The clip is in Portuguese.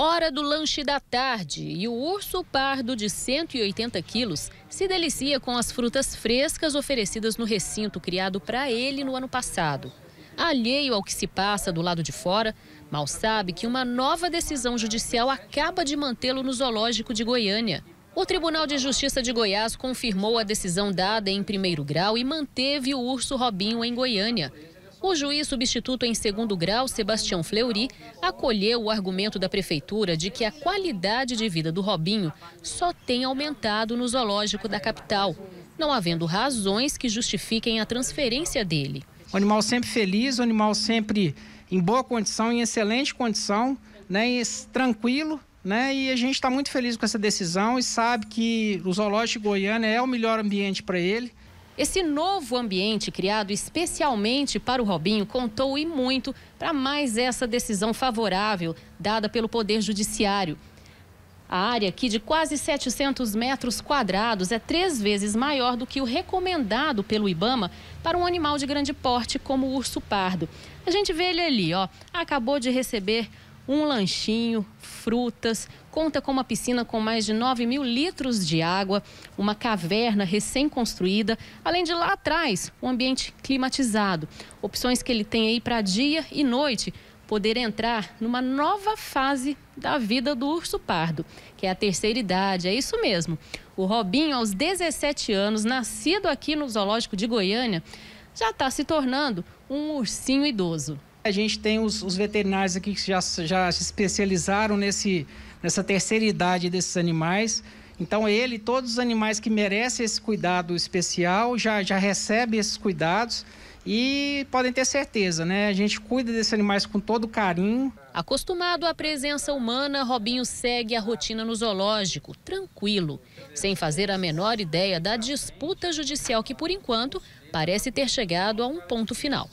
Hora do lanche da tarde e o urso pardo de 180 quilos se delicia com as frutas frescas oferecidas no recinto criado para ele no ano passado. Alheio ao que se passa do lado de fora, mal sabe que uma nova decisão judicial acaba de mantê-lo no Zoológico de Goiânia. O Tribunal de Justiça de Goiás confirmou a decisão dada em primeiro grau e manteve o urso Robinho em Goiânia. O juiz substituto em segundo grau, Sebastião Fleury, acolheu o argumento da prefeitura de que a qualidade de vida do Robinho só tem aumentado no zoológico da capital, não havendo razões que justifiquem a transferência dele. O animal sempre feliz, o animal sempre em boa condição, em excelente condição, né, e tranquilo. E a gente está muito feliz com essa decisão e sabe que o Zoológico de Goiânia é o melhor ambiente para ele. Esse novo ambiente criado especialmente para o Robinho contou e muito para mais essa decisão favorável dada pelo Poder Judiciário. A área aqui de quase 700 metros quadrados é 3 vezes maior do que o recomendado pelo Ibama para um animal de grande porte como o urso pardo. A gente vê ele ali, ó, acabou de receber um lanchinho, frutas, conta com uma piscina com mais de 9 mil litros de água, uma caverna recém-construída, além de lá atrás, um ambiente climatizado. Opções que ele tem aí para dia e noite poder entrar numa nova fase da vida do urso pardo, que é a terceira idade, é isso mesmo. O Robinho, aos 17 anos, nascido aqui no Zoológico de Goiânia, já está se tornando um ursinho idoso. A gente tem os veterinários aqui que já se especializaram nessa terceira idade desses animais. Então ele e todos os animais que merecem esse cuidado especial já recebem esses cuidados e podem ter certeza, né? A gente cuida desses animais com todo carinho. Acostumado à presença humana, Robinho segue a rotina no zoológico, tranquilo, sem fazer a menor ideia da disputa judicial que, por enquanto, parece ter chegado a um ponto final.